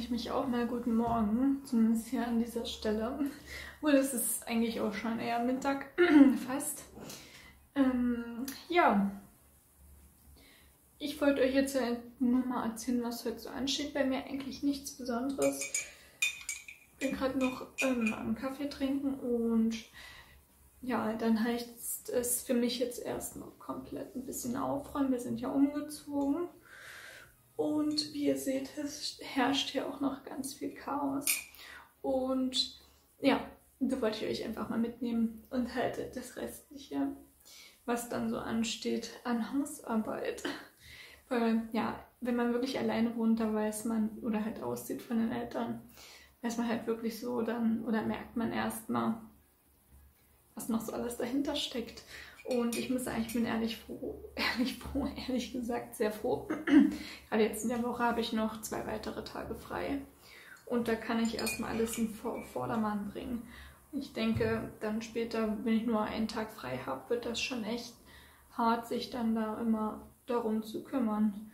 ich mich auch mal guten Morgen, zumindest hier an dieser Stelle. Obwohl, es ist eigentlich auch schon eher Mittag, fast. Ja, ich wollte euch jetzt nochmal erzählen, was heute so ansteht. Bei mir eigentlich nichts Besonderes. Ich bin gerade noch am Kaffee trinken und ja, dann heißt es für mich jetzt erstmal komplett ein bisschen aufräumen. Wir sind ja umgezogen. Und wie ihr seht, herrscht hier auch noch ganz viel Chaos. Und ja, da wollte ich euch einfach mal mitnehmen und halt das Restliche, was dann so ansteht, an Hausarbeit. Weil ja, wenn man wirklich alleine wohnt, da weiß man, oder halt auszieht von den Eltern, weiß man halt wirklich so dann, oder merkt man erstmal, was noch so alles dahinter steckt. Und ich muss sagen, ich bin ehrlich gesagt sehr froh. Gerade jetzt in der Woche habe ich noch 2 weitere Tage frei. Und da kann ich erstmal alles in Vordermann bringen. Ich denke, dann später, wenn ich nur einen Tag frei habe, wird das schon echt hart, sich dann da immer darum zu kümmern.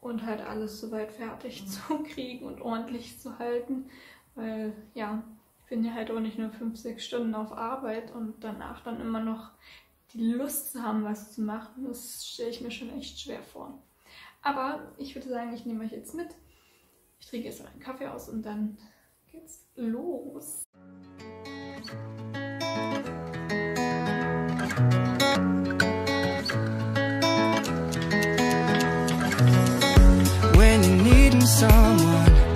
Und halt alles soweit fertig zu kriegen und ordentlich zu halten. Weil, ja, ich bin ja halt auch nicht nur 5, 6 Stunden auf Arbeit und danach dann immer noch die Lust zu haben, was zu machen. Das stelle ich mir schon echt schwer vor. Aber ich würde sagen, ich nehme euch jetzt mit. Ich trinke jetzt noch einen Kaffee aus und dann geht's los. When you need someone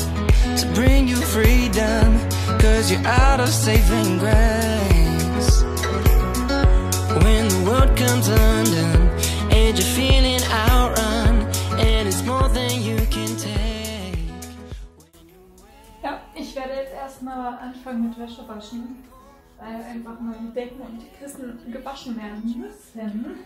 to bring you freedom, 'cause you're out of saving grace. When the world comes undone and you're feeling outrun, and it's more than you can take. Ja, ich werde jetzt erstmal anfangen mit Wäsche waschen, weil einfach mal die Decken und die Kissen gewaschen werden müssen.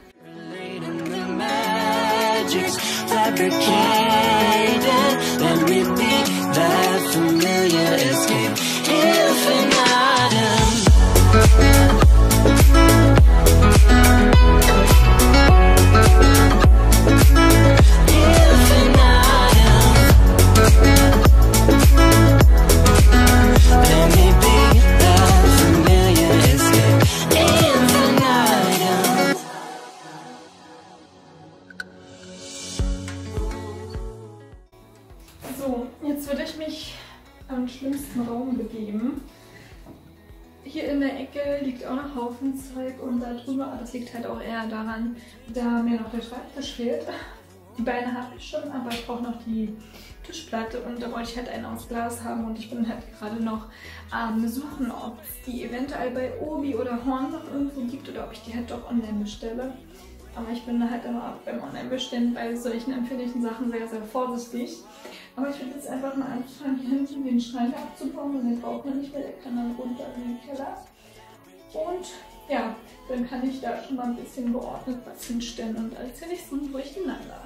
So, jetzt würde ich mich am schlimmsten Raum begeben. Hier in der Ecke liegt auch noch Haufen Zeug und da drüber, aber das liegt halt auch eher daran, da mir noch der Schreibtisch fehlt. Die Beine habe ich schon, aber ich brauche noch die Tischplatte und da wollte ich halt einen aus Glas haben und ich bin halt gerade noch am Suchen, ob es die eventuell bei Obi oder Horn noch irgendwo gibt oder ob ich die halt doch online bestelle. Aber ich bin da halt immer beim Online-Bestellen bei solchen empfindlichen Sachen sehr, sehr vorsichtig. Aber ich würde jetzt einfach mal anfangen, hier hinten den Schneider abzubauen, weil den braucht man nicht mehr, der kann dann runter in den Keller. Und ja, dann kann ich da schon mal ein bisschen geordnet was hinstellen und alles hier nicht so durcheinander.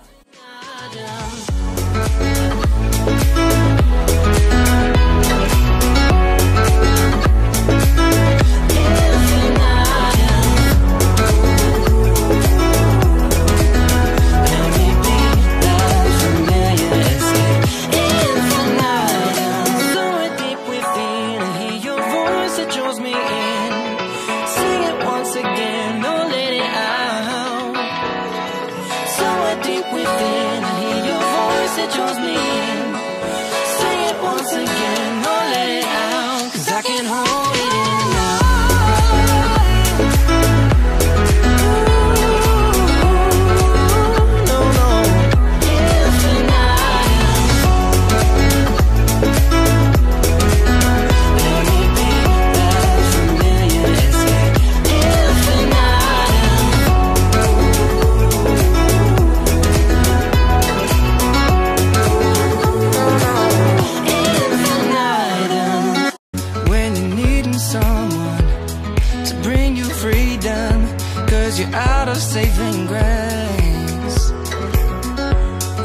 Saving grace.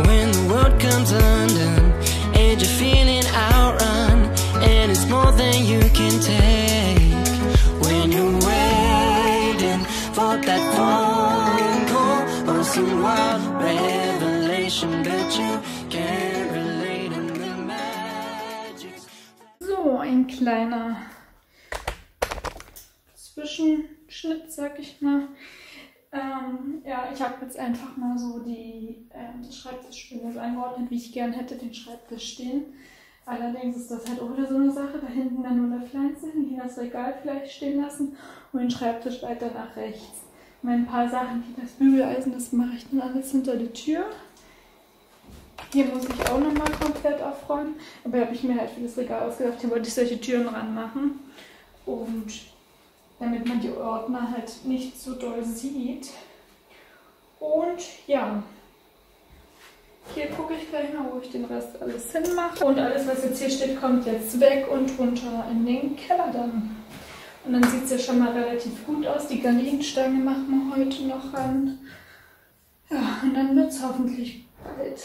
When the world comes undone and you're feeling outrun, and it's more than you can take. When you're waiting for that phone call or some wild revelation that you can't relate in the matter. ein kleiner Zwischenschnitt, sag ich mal. Ja, ich habe jetzt einfach mal so die Schreibtischspinne so eingeordnet, wie ich gern hätte den Schreibtisch stehen. Allerdings ist das halt auch wieder so eine Sache, da hinten dann nur der Pflanzen, hier das Regal vielleicht stehen lassen und den Schreibtisch weiter nach rechts. Ein paar Sachen wie das Bügeleisen, das mache ich dann alles hinter die Tür. Hier muss ich auch nochmal komplett aufräumen, aber hier habe ich mir halt für das Regal ausgedacht, hier wollte ich solche Türen ranmachen. Und damit man die Ordner halt nicht so doll sieht. Und ja, hier gucke ich gleich mal, wo ich den Rest alles hinmache. Und alles, was jetzt hier steht, kommt jetzt weg und runter in den Keller dann. Und dann sieht es ja schon mal relativ gut aus. Die Gardinenstange machen wir heute noch ran. Ja, und dann wird es hoffentlich bald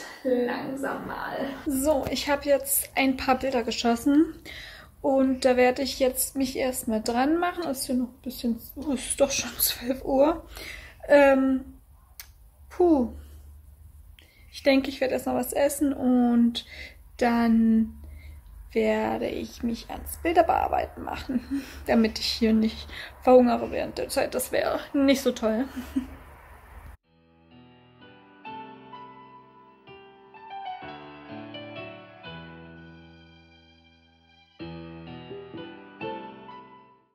langsam mal. So, ich habe jetzt ein paar Bilder geschossen. Und da werde ich jetzt mich erstmal dran machen. Es ist hier noch ein bisschen... Oh, es ist doch schon 12 Uhr. Ich denke, ich werde erstmal was essen und dann werde ich mich ans Bilderbearbeiten machen, damit ich hier nicht verhungere während der Zeit. Das wäre nicht so toll.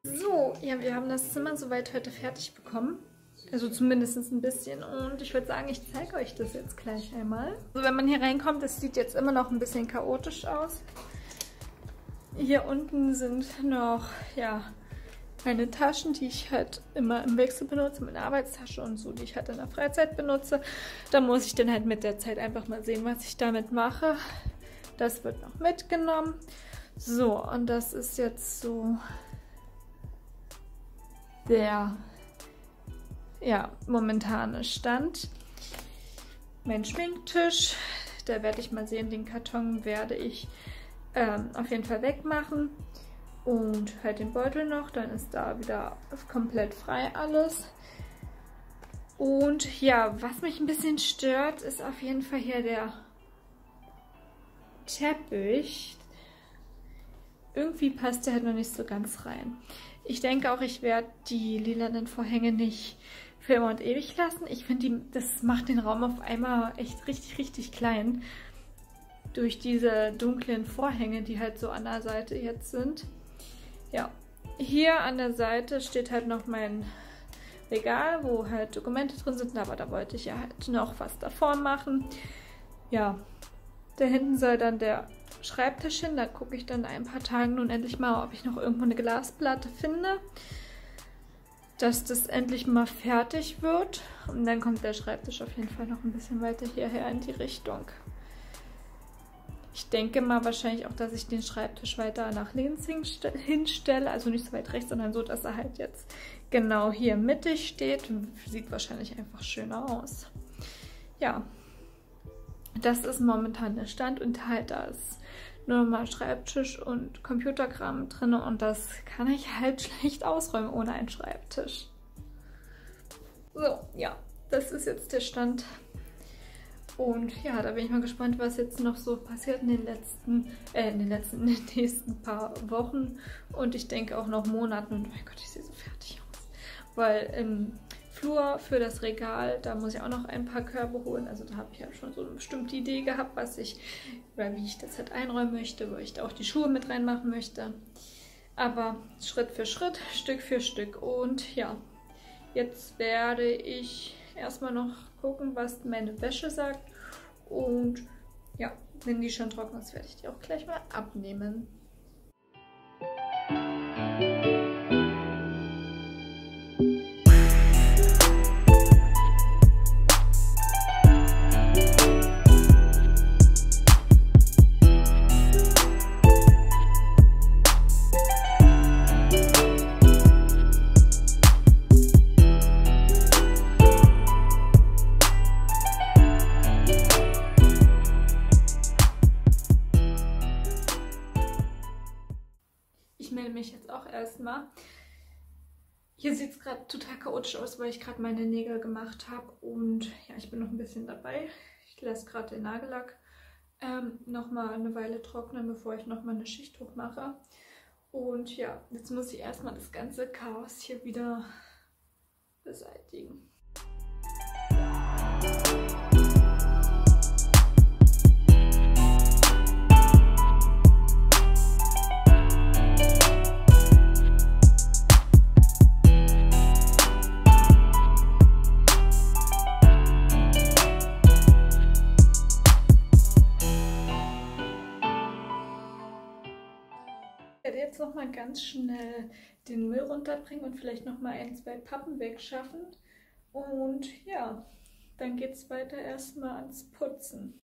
So, ja, wir haben das Zimmer soweit heute fertig bekommen. Also zumindest ein bisschen. Und ich würde sagen, ich zeige euch das jetzt gleich einmal. Also wenn man hier reinkommt, das sieht jetzt immer noch ein bisschen chaotisch aus. Hier unten sind noch, ja, meine Taschen, die ich halt immer im Wechsel benutze, meine Arbeitstasche und so, die ich halt in der Freizeit benutze. Da muss ich dann halt mit der Zeit einfach mal sehen, was ich damit mache. Das wird noch mitgenommen. So, und das ist jetzt so der, ja, momentane Stand. Mein Schminktisch, da werde ich mal sehen, den Karton werde ich auf jeden Fall wegmachen und halt den Beutel noch, dann ist da wieder komplett frei alles. Und ja, was mich ein bisschen stört, ist auf jeden Fall hier der Teppich. Irgendwie passt der halt noch nicht so ganz rein. Ich denke auch, ich werde die lilanen Vorhänge nicht für immer und ewig lassen. Ich finde, das macht den Raum auf einmal echt richtig, richtig klein. Durch diese dunklen Vorhänge, die halt so an der Seite jetzt sind. Ja, hier an der Seite steht halt noch mein Regal, wo halt Dokumente drin sind, aber da wollte ich ja halt noch was davor machen. Ja, da hinten soll dann der Schreibtisch hin, da gucke ich dann in ein paar Tagen nun endlich mal, ob ich noch irgendwo eine Glasplatte finde, dass das endlich mal fertig wird. Und dann kommt der Schreibtisch auf jeden Fall noch ein bisschen weiter hierher in die Richtung. Ich denke mal wahrscheinlich auch, dass ich den Schreibtisch weiter nach links hinstelle, also nicht so weit rechts, sondern so, dass er halt jetzt genau hier mittig steht. Sieht wahrscheinlich einfach schöner aus. Ja, das ist momentan der Stand und halt da ist nur mal Schreibtisch und Computerkram drin und das kann ich halt schlecht ausräumen ohne einen Schreibtisch. So, ja, das ist jetzt der Stand. Und ja, da bin ich mal gespannt, was jetzt noch so passiert in den nächsten paar Wochen und ich denke auch noch Monaten. Und mein Gott, ich sehe so fertig aus. Weil im Flur für das Regal, da muss ich auch noch ein paar Körbe holen. Also da habe ich ja schon so eine bestimmte Idee gehabt, was ich, oder wie ich das halt einräumen möchte, wo ich da auch die Schuhe mit reinmachen möchte. Aber Schritt für Schritt, Stück für Stück. Und ja, jetzt werde ich erstmal noch gucken, was meine Wäsche sagt und ja, wenn die schon trocken ist, werde ich die auch gleich mal abnehmen. Mich jetzt auch erstmal. Hier sieht es gerade total chaotisch aus, weil ich gerade meine Nägel gemacht habe und ja, ich bin noch ein bisschen dabei. Ich lasse gerade den Nagellack nochmal eine Weile trocknen, bevor ich nochmal eine Schicht hoch mache. Und ja, jetzt muss ich erstmal das ganze Chaos hier wieder beseitigen. Jetzt noch mal ganz schnell den Müll runterbringen und vielleicht noch mal ein, zwei Pappen wegschaffen. Und ja, dann geht es weiter erstmal ans Putzen.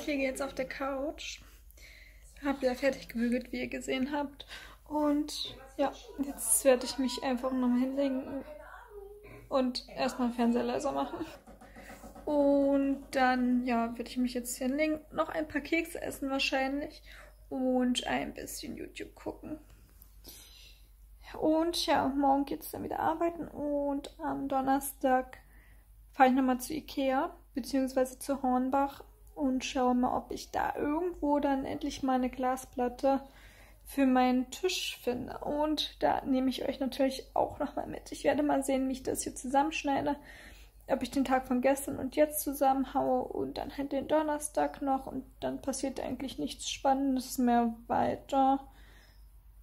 Ich liege jetzt auf der Couch, habe ja fertig gebügelt, wie ihr gesehen habt, und ja, jetzt werde ich mich einfach nochmal hinlegen und erstmal den Fernseher leiser machen und dann ja, werde ich mich jetzt hinlegen, noch ein paar Kekse essen wahrscheinlich und ein bisschen YouTube gucken. Und ja, morgen geht es dann wieder arbeiten und am Donnerstag fahre ich nochmal zu Ikea bzw. zu Hornbach und schaue mal, ob ich da irgendwo dann endlich mal eine Glasplatte für meinen Tisch finde. Und da nehme ich euch natürlich auch nochmal mit. Ich werde mal sehen, wie ich das hier zusammenschneide, ob ich den Tag von gestern und jetzt zusammenhaue und dann halt den Donnerstag noch. Und dann passiert eigentlich nichts Spannendes mehr weiter,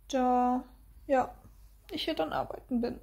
da ja, ich hier dann arbeiten bin.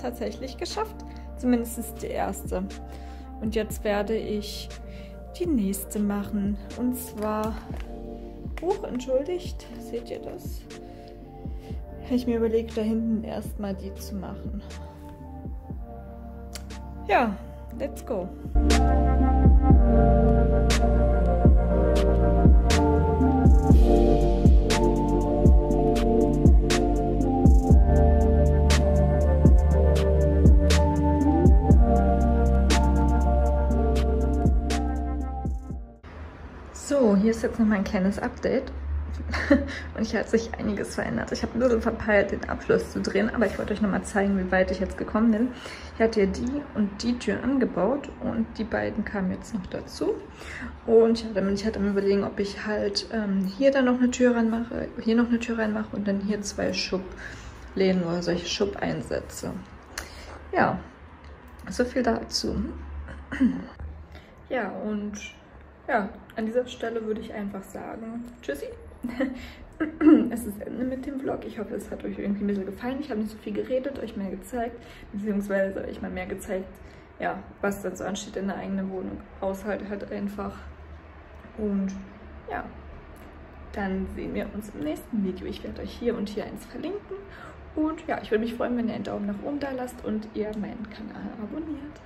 Tatsächlich geschafft, zumindest die erste. Und jetzt werde ich die nächste machen. Und zwar, entschuldigt, seht ihr das? Habe ich mir überlegt, da hinten erstmal die zu machen. Ja, let's go. So, hier ist jetzt noch mal ein kleines Update. Und hier hat sich einiges verändert. Ich habe ein bisschen verpeilt, den Abschluss zu drehen, aber ich wollte euch nochmal zeigen, wie weit ich jetzt gekommen bin. Ich hatte ja die und die Tür angebaut und die beiden kamen jetzt noch dazu. Und ja, damit ich halt am Überlegen, ob ich halt hier dann noch eine Tür reinmache, hier noch eine Tür reinmache und dann hier zwei Schubläden oder solche Schubeinsätze. Ja, so viel dazu. Ja, und ja, an dieser Stelle würde ich einfach sagen, tschüssi. Es ist Ende mit dem Vlog. Ich hoffe, es hat euch irgendwie ein bisschen gefallen. Ich habe nicht so viel geredet, euch mehr gezeigt, beziehungsweise habe ich mal mehr gezeigt, ja, was dann so ansteht in der eigenen Wohnung. Haushalt halt einfach. Und ja, dann sehen wir uns im nächsten Video. Ich werde euch hier und hier eins verlinken. Und ja, ich würde mich freuen, wenn ihr einen Daumen nach oben da lasst und ihr meinen Kanal abonniert.